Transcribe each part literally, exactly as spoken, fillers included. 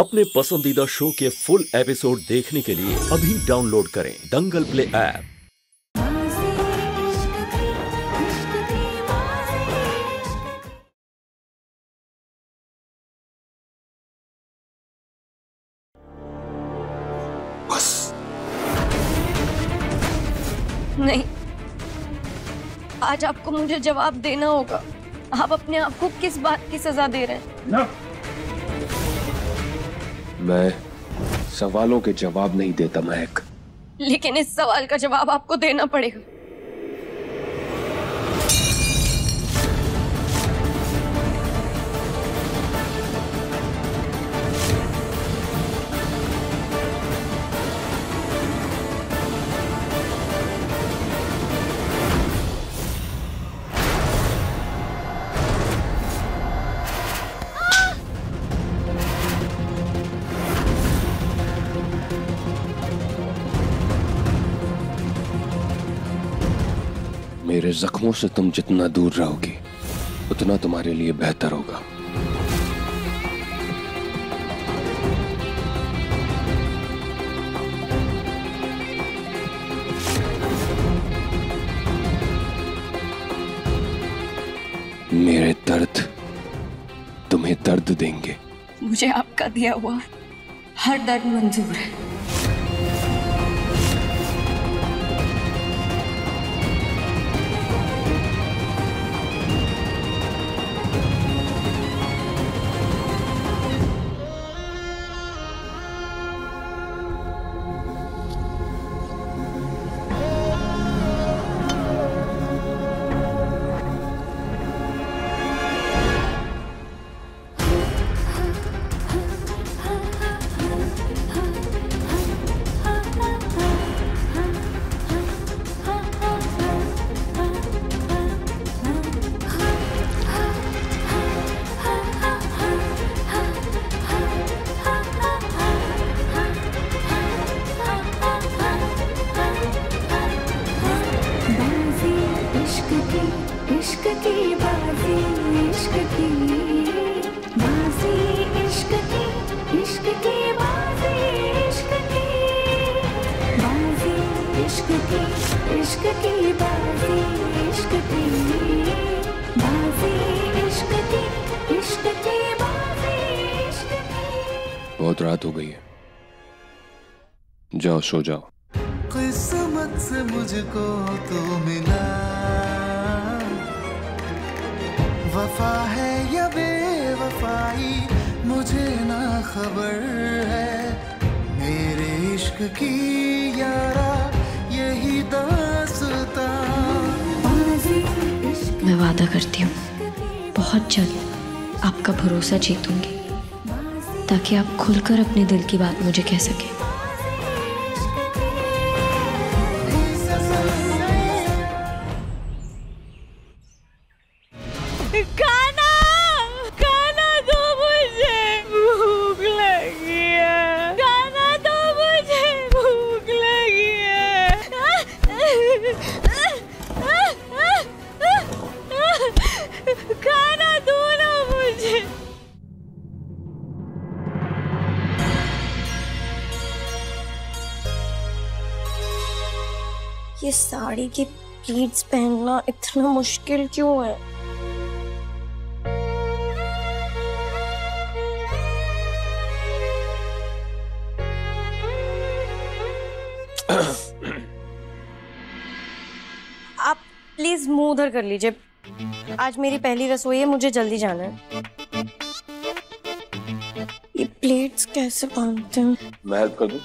अपने पसंदीदा शो के फुल एपिसोड देखने के लिए अभी डाउनलोड करें दंगल प्ले ऐप। बस नहीं, आज आपको मुझे जवाब देना होगा। आप अपने आप को किस बात की सजा दे रहे हैं? ना। मैं सवालों के जवाब नहीं देता महक, लेकिन इस सवाल का जवाब आपको देना पड़ेगा। मेरे जख्मों से तुम जितना दूर रहोगे उतना तुम्हारे लिए बेहतर होगा। मेरे दर्द तुम्हें दर्द देंगे। मुझे आपका दिया हुआ हर दर्द मंजूर है। बहुत रात हो गई है, जाओ सो जाओ। किस्मत से मुझको तो मिला, वफा है या बेवफाई मुझे ना खबर है। मेरे इश्क की यारा यही दास्तां। मैं वादा करती हूँ बहुत जल्द आपका भरोसा जीतूंगी, ताकि आप खुलकर अपने दिल की बात मुझे कह सके। खाना खाना दो मुझे, भूख लगी है। खाना दो मुझे, भूख लगी है। खाना दो ना मुझे। ये साड़ी के प्लीट्स पहनना इतना मुश्किल क्यों है? आप प्लीज मुंह उधर कर लीजिए। आज मेरी पहली रसोई है, मुझे जल्दी जाना है। ये प्लेट्स कैसे बांधते हैं? मैं हेल्प कर दूं?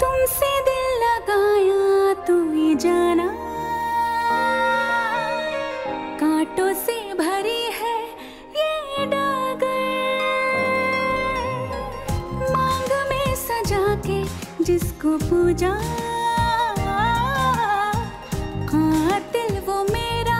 तुमसे दिल लगाया तुम्हें जाना, कांटों से भरी है ये डागर। मांग में सजा के जिसको पूजा, कातिल वो मेरा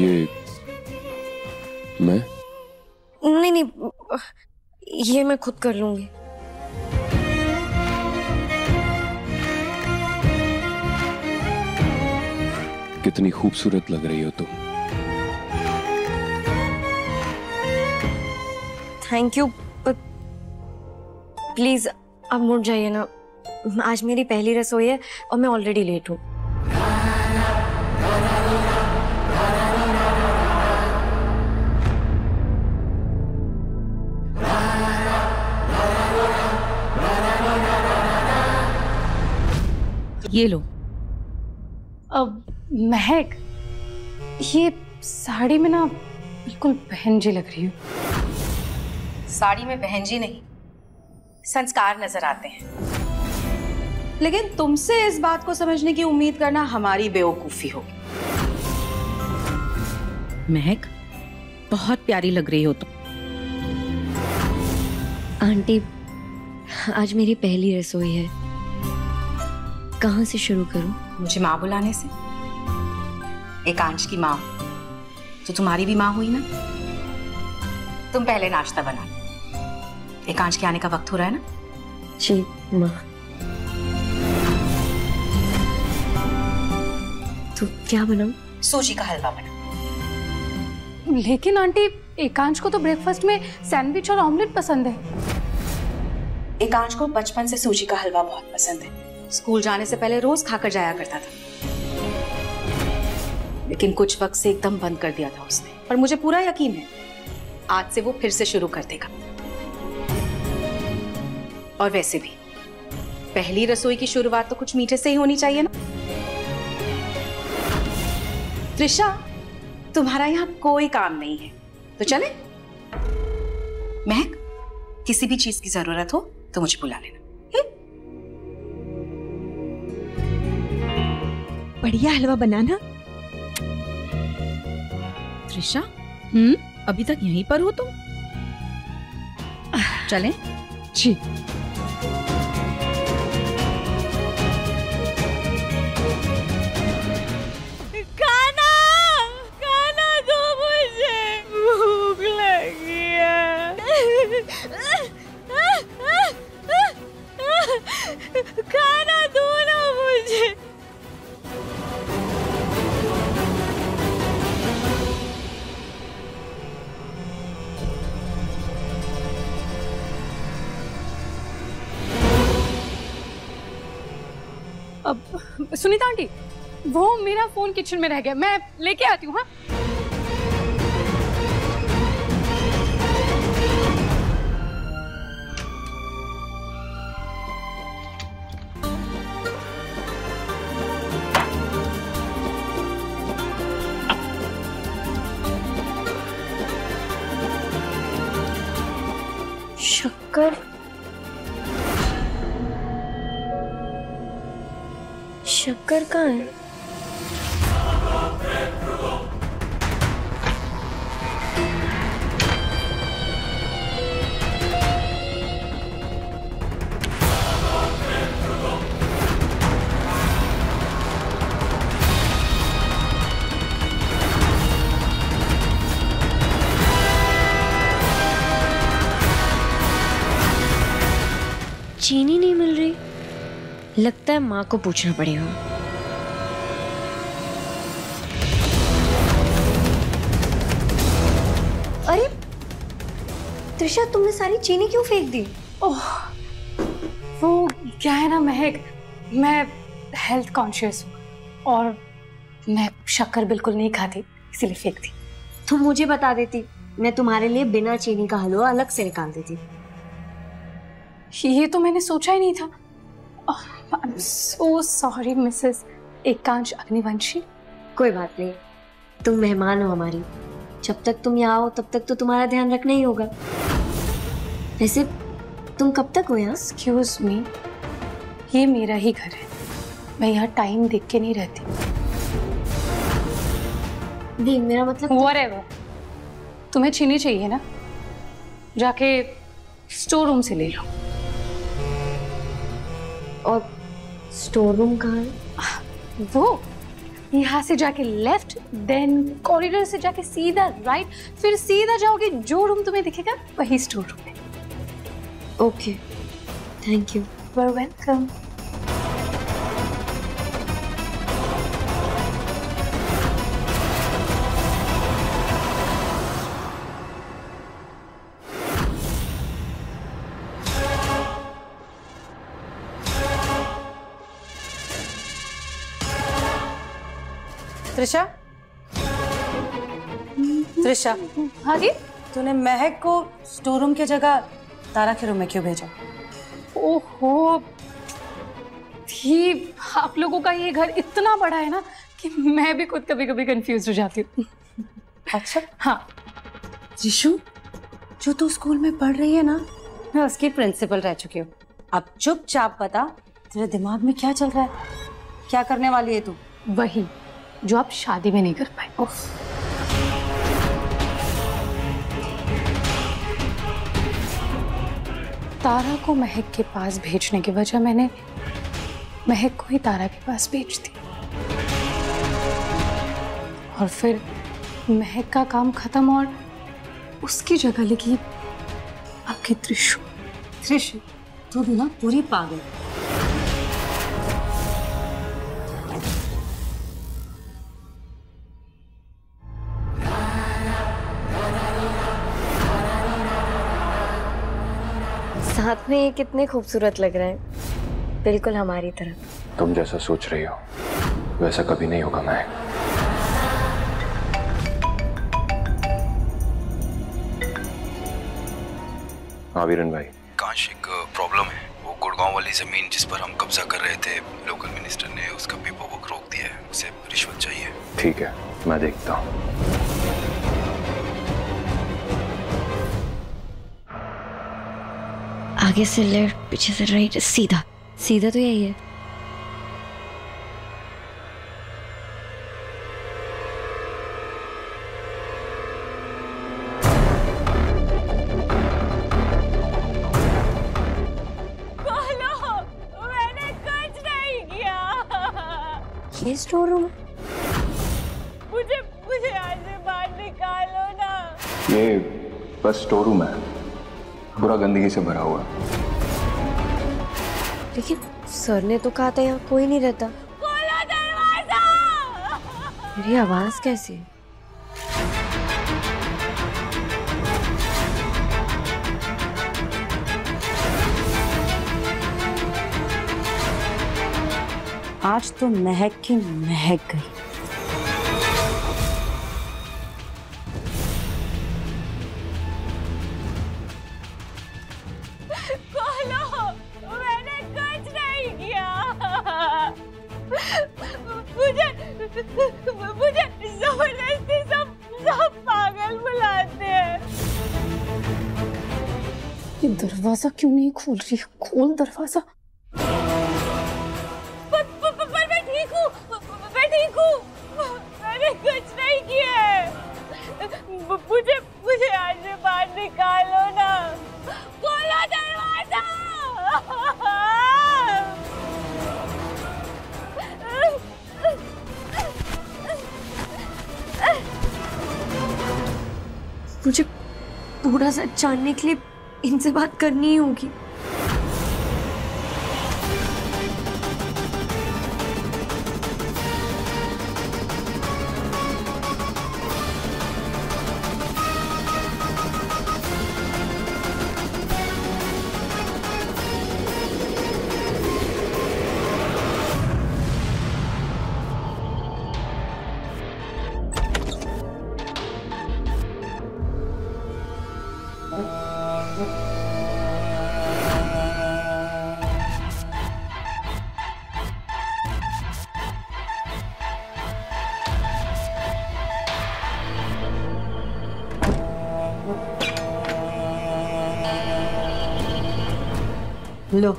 ये मैं? नहीं नहीं, ये मैं खुद कर लूंगी। कितनी खूबसूरत लग रही हो तुम। थैंक यू, पर प्लीज अब मुड़ जाइए ना, आज मेरी पहली रसोई है और मैं ऑलरेडी लेट हूँ। ये लो। अब महक, ये साड़ी में ना बिल्कुल बहन जी लग रही हो। साड़ी में बहन जी नहीं, संस्कार नजर आते हैं। लेकिन तुमसे इस बात को समझने की उम्मीद करना हमारी बेवकूफी होगी। महक, बहुत प्यारी लग रही हो तुम। आंटी, आज मेरी पहली रसोई है, कहाँ से शुरू करूं? मुझे माँ बुलाने से? एकांश की माँ तो तुम्हारी भी माँ हुई ना। तुम पहले नाश्ता बना। एकांश के आने का वक्त हो रहा है ना। जी माँ। तो क्या बनाऊं? सूजी का हलवा बना। लेकिन आंटी, एकांश को तो ब्रेकफास्ट में सैंडविच और ऑमलेट पसंद है। एकांश को बचपन से सूजी का हलवा बहुत पसंद है। स्कूल जाने से पहले रोज खाकर जाया करता था, लेकिन कुछ वक्त से एकदम बंद कर दिया था उसने। पर मुझे पूरा यकीन है आज से वो फिर से शुरू कर देगा। और वैसे भी पहली रसोई की शुरुआत तो कुछ मीठे से ही होनी चाहिए ना। त्रिशा, तुम्हारा यहाँ कोई काम नहीं है तो चले। महक, किसी भी चीज की जरूरत हो तो मुझे बुला लेना। बढ़िया हलवा बनाना। त्रिशा, हम्म, अभी तक यहीं पर हो तुम? चलें? जी। खाना, खाना दो मुझे, भूख लगी है। खाना दो ना मुझे। अब सुनीता आंटी, वो मेरा फोन किचन में रह गया, मैं लेके आती हूँ। हाँ, शक्कर, शक्कर कहाँ है? चीनी नहीं मिल रही, लगता है माँ को पूछना पड़ेगा। अरे त्रिशा, तुमने सारी चीनी क्यों फेंक दी? ओह, वो क्या है ना महक, मैं हेल्थ कॉन्शियस हूँ और मैं शक्कर बिल्कुल नहीं खाती, इसीलिए फेंक दी। तुम मुझे बता देती, मैं तुम्हारे लिए बिना चीनी का हलवा अलग से निकाल देती। ये तो मैंने सोचा ही नहीं था। I'm so sorry, Mrs Ekansh Agnivanshi. कोई बात नहीं, तुम मेहमान हो हमारी। जब तक तुम यहाँ हो तब तक तो तुम्हारा ध्यान रखना ही होगा। वैसे तुम कब तक हो यहाँ? Excuse me, ये मेरा ही घर है, मैं यहाँ टाइम देख के नहीं रहती। नहीं, मेरा मतलब whatever। तुम्हें चीनी चाहिए ना, जाके स्टोर रूम से ले लो। और स्टोर रूम कहाँ है? वो यहाँ से जाके लेफ्ट, देन कॉरिडोर से जाके सीधा राइट, फिर सीधा जाओगे जो रूम तुम्हें दिखेगा वही स्टोर रूम है। Okay, thank you. You are welcome. Trisha, Trisha, हाँ जी, तूने महक को स्टोर रूम की जगह तारा के रूम में क्यों भेजा? ओहो, भी आप लोगों का ये घर इतना बड़ा है ना कि मैं भी खुद कभी कभी कंफ्यूज हो जाती हूँ। अच्छा, हाँ, त्रिशु, जो तू स्कूल में पढ़ रही है ना, मैं उसकी प्रिंसिपल रह चुकी हूँ। अब चुपचाप बता, तेरे दिमाग में क्या चल रहा है, क्या करने वाली है तू? वही जो आप शादी में नहीं कर पाए। तारा को महक के पास भेजने की वजह, मैंने महक को ही तारा के पास भेज दी और फिर महक का काम खत्म और उसकी जगह लगी आपकी त्रिशु। त्रिशु, तू भी ना पूरी पागल। साथ में ये कितने खूबसूरत लग रहे हैं, बिल्कुल हमारी तरह। तुम जैसा सोच रही हो वैसा कभी नहीं होगा महक। हाँ वीरन भाई, काश, एक प्रॉब्लम है। वो गुड़गांव वाली जमीन जिस पर हम कब्जा कर रहे थे, लोकल मिनिस्टर ने उसका पेपर वर्क रोक दिया है, उसे रिश्वत चाहिए। ठीक है, मैं देखता हूँ। आगे से लेफ्ट, पीछे से राइट, सीधा सीधा तो यही है। मैंने कुछ नहीं किया। ये स्टोर रूम, मुझे मुझे आज से बाहर निकालो ना। ये बस स्टोर रूम है, पूरा गंदगी से भरा हुआ। लेकिन सर ने तो कहा था यहाँ कोई नहीं रहता। खोलो दरवाजा। मेरी आवाज कैसी है? आज तो महक की महक गई। दरवाजा क्यों नहीं खोल रही? खोल दरवाजा। पर, पर, पर, पर मैं ठीक हूँ, मैं ठीक हूँ, मैंने कुछ नहीं किया है। मुझे मुझे आज से बाहर निकालो ना। खोलो दरवाजा। मुझे पूरा सच जानने के लिए इनसे बात करनी होगी। लो,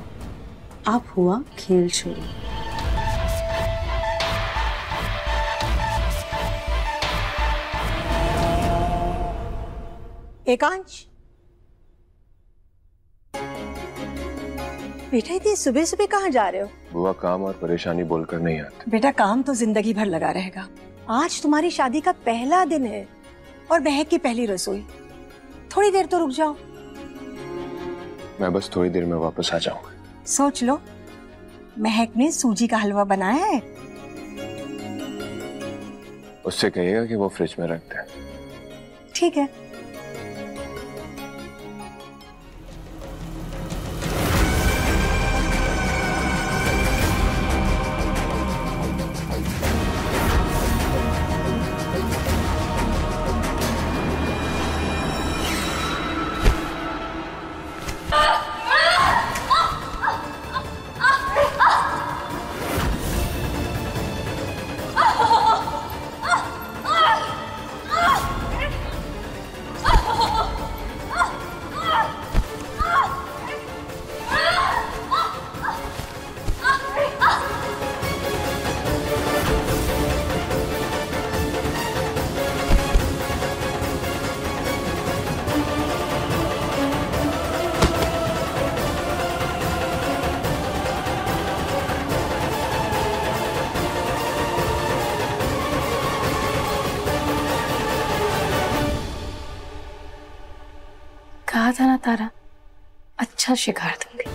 आप हुआ खेल शुरू। एकांश, बेटा इतनी सुबह सुबह कहाँ जा रहे हो? बुआ काम और परेशानी बोलकर नहीं आती। बेटा काम तो जिंदगी भर लगा रहेगा। आज तुम्हारी शादी का पहला दिन है और बहक की पहली रसोई, थोड़ी देर तो रुक जाओ। मैं बस थोड़ी देर में वापस आ जाऊंगा। सोच लो, महक ने सूजी का हलवा बनाया है। उससे कहिएगा कि वो फ्रिज में रख दे। ठीक है। कहा था ना तारा, अच्छा शिकार दूंगी।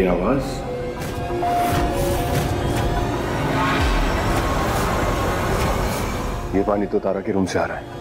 ये आवाज ये पानी तो तारा के रूम से आ रहा है।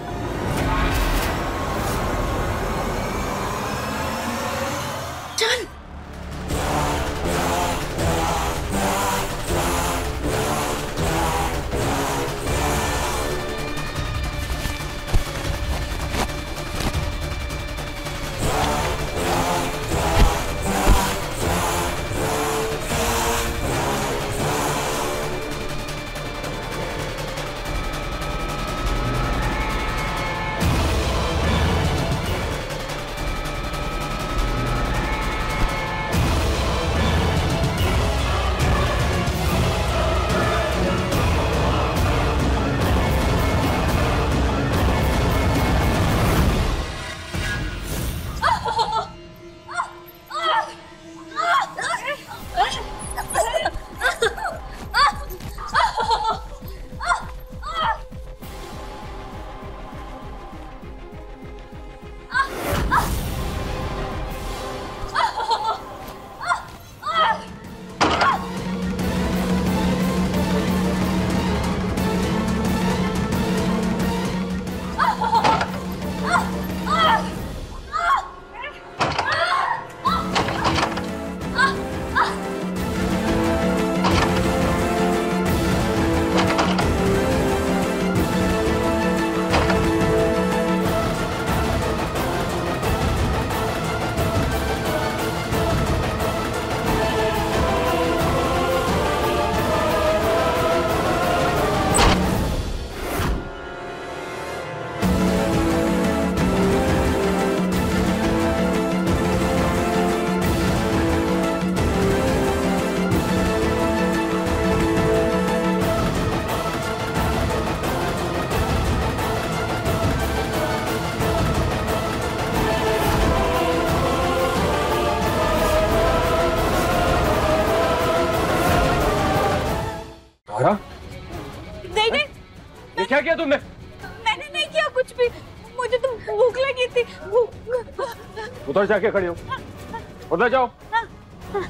क्या किया तुमने? मैंने नहीं किया कुछ भी, मुझे तो भूख लगी थी। उधर जाके खड़ी हो, उधर जाओ। हाँ, हाँ।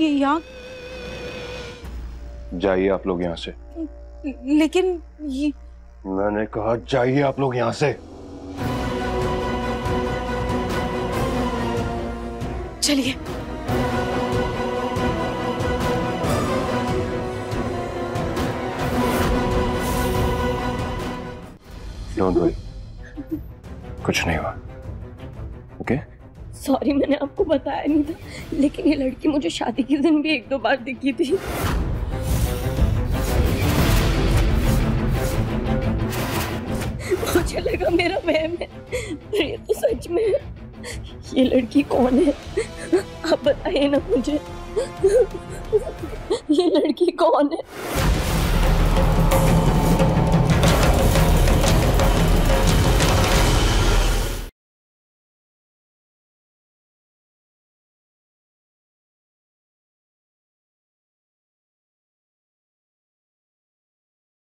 ये यहाँ। जाइए आप लोग यहाँ से। लेकिन ये, मैंने कहा जाइए आप लोग यहाँ से। चलिए। Don't worry, कुछ नहीं हुआ, ओके? सॉरी, मैंने आपको बताया नहीं था, लेकिन ये लड़की मुझे शादी के दिन भी एक दो बार दिखी थी। मुझे लगा मेरा वहम है, पर ये तो सच में है। ये लड़की कौन है? आप बताइए ना मुझे, ये लड़की कौन है?